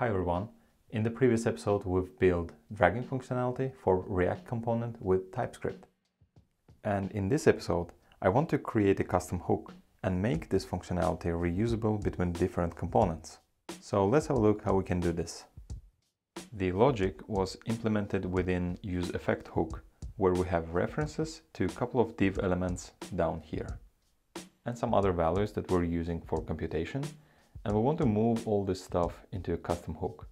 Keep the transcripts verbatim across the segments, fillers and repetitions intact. Hi everyone! In the previous episode we've built dragging functionality for React component with TypeScript. And in this episode I want to create a custom hook and make this functionality reusable between different components. So let's have a look how we can do this. The logic was implemented within useEffect hook, where we have references to a couple of div elements down here and some other values that we're using for computation, and we want to move all this stuff into a custom hook.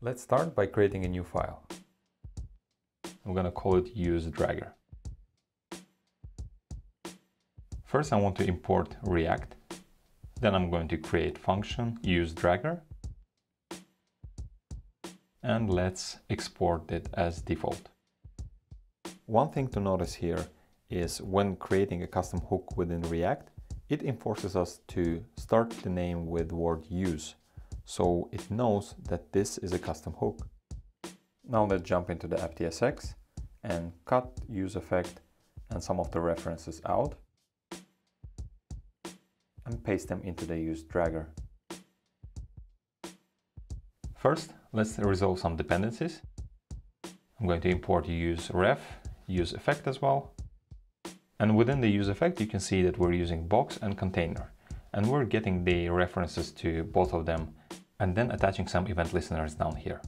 Let's start by creating a new file. I'm gonna call it useDragger. First I want to import React, then I'm going to create function useDragger, and let's export it as default. One thing to notice here is when creating a custom hook within React, it enforces us to start the name with word use, so it knows that this is a custom hook. Now let's jump into the app T S X and cut useEffect and some of the references out and paste them into the useDragger. First, let's resolve some dependencies. I'm going to import useRef, useEffect as well. And within the useEffect, you can see that we're using box and container, and we're getting the references to both of them and then attaching some event listeners down here.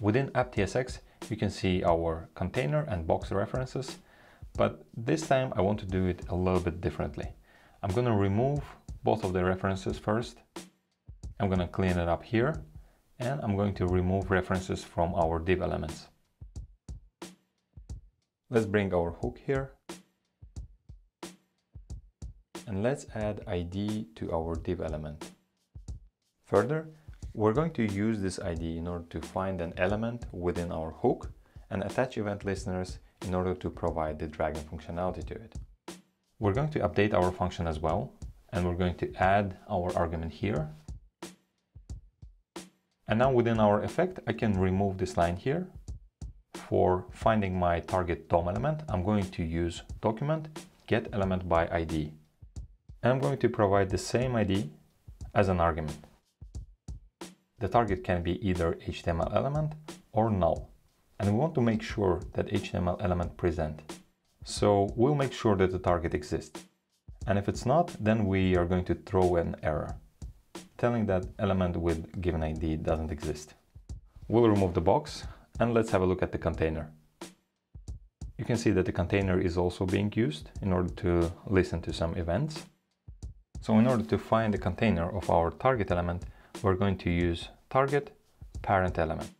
Within app T S X, you can see our container and box references, but this time I want to do it a little bit differently. I'm going to remove both of the references first. I'm going to clean it up here, and I'm going to remove references from our div elements. Let's bring our hook here, and let's add I D to our div element. Further, we're going to use this I D in order to find an element within our hook and attach event listeners in order to provide the dragging functionality to it. We're going to update our function as well, and we're going to add our argument here. And now within our effect, I can remove this line here. For finding my target D O M element, I'm going to use document get element by I D. And I'm going to provide the same I D as an argument. The target can be either H T M L element or null. And we want to make sure that H T M L element present. So we'll make sure that the target exists. And if it's not, then we are going to throw an error telling that element with given I D doesn't exist. We'll remove the box, and let's have a look at the container. You can see that the container is also being used in order to listen to some events. So in order to find the container of our target element, we're going to use target parent element.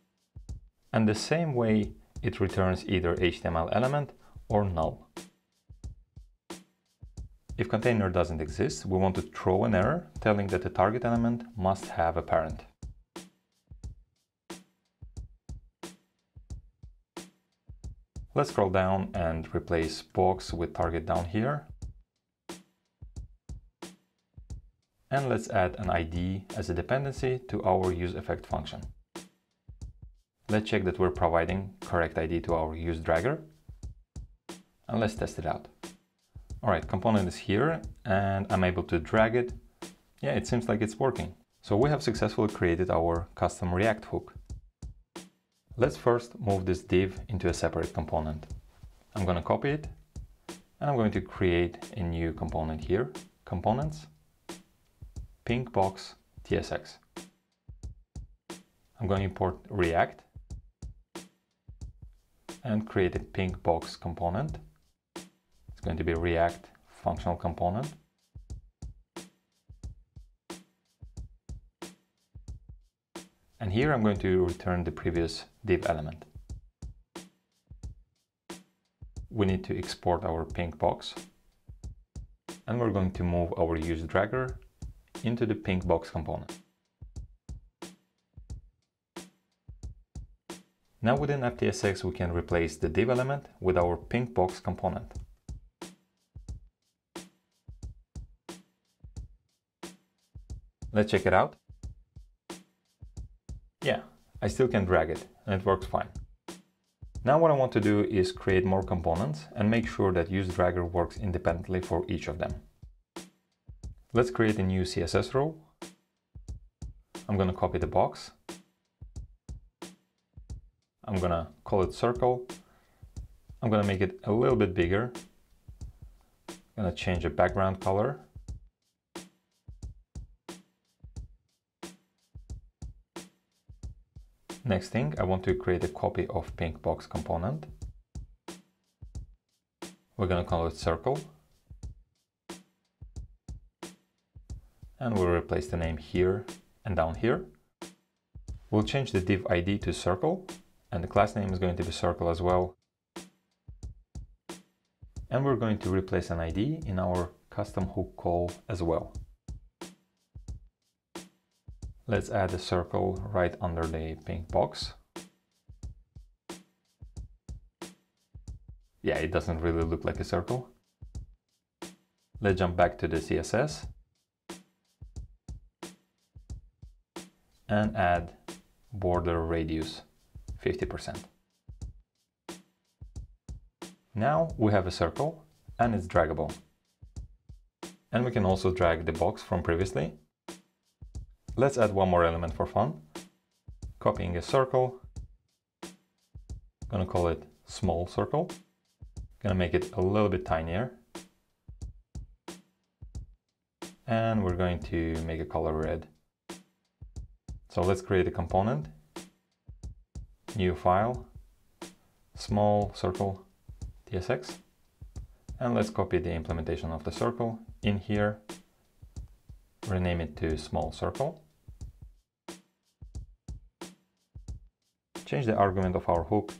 And the same way it returns either H T M L element or null. If container doesn't exist, we want to throw an error telling that the target element must have a parent. Let's scroll down and replace box with target down here. And let's add an I D as a dependency to our useEffect function. Let's check that we're providing correct I D to our useDragger. And let's test it out. All right, component is here, and I'm able to drag it. Yeah, it seems like it's working. So we have successfully created our custom React hook. Let's first move this div into a separate component. I'm going to copy it, and I'm going to create a new component here, components, pink box, T S X. I'm going to import React and create a pink box component. It's going to be React functional component. And here I'm going to return the previous div element. We need to export our pink box. And we're going to move our useDragger into the pink box component. Now within app T S X we can replace the div element with our pink box component. Let's check it out. Yeah, I still can drag it, and it works fine. Now what I want to do is create more components and make sure that useDragger works independently for each of them. Let's create a new C S S row. I'm going to copy the box. I'm going to call it circle. I'm going to make it a little bit bigger. I'm going to change the background color. Next thing, I want to create a copy of pink box component. We're going to call it circle. And we'll replace the name here and down here. We'll change the div I D to circle, and the class name is going to be circle as well. And we're going to replace an I D in our custom hook call as well. Let's add a circle right under the pink box. Yeah, it doesn't really look like a circle. Let's jump back to the C S S. And add border radius fifty percent. Now we have a circle and it's draggable. And we can also drag the box from previously. Let's add one more element for fun. Copying a circle. I'm gonna call it small circle. Gonna make it a little bit tinier. And we're going to make a color red. So let's create a component, new file, small circle, T S X, and let's copy the implementation of the circle in here, rename it to small circle, change the argument of our hook,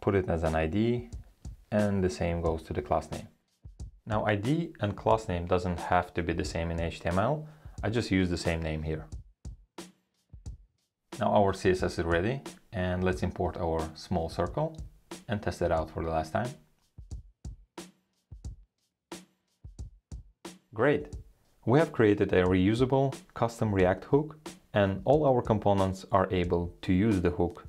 put it as an I D, and the same goes to the class name. Now I D and class name doesn't have to be the same in H T M L, I just use the same name here. Now our C S S is ready, and let's import our small circle and test it out for the last time. Great! We have created a reusable custom React hook, and all our components are able to use the hook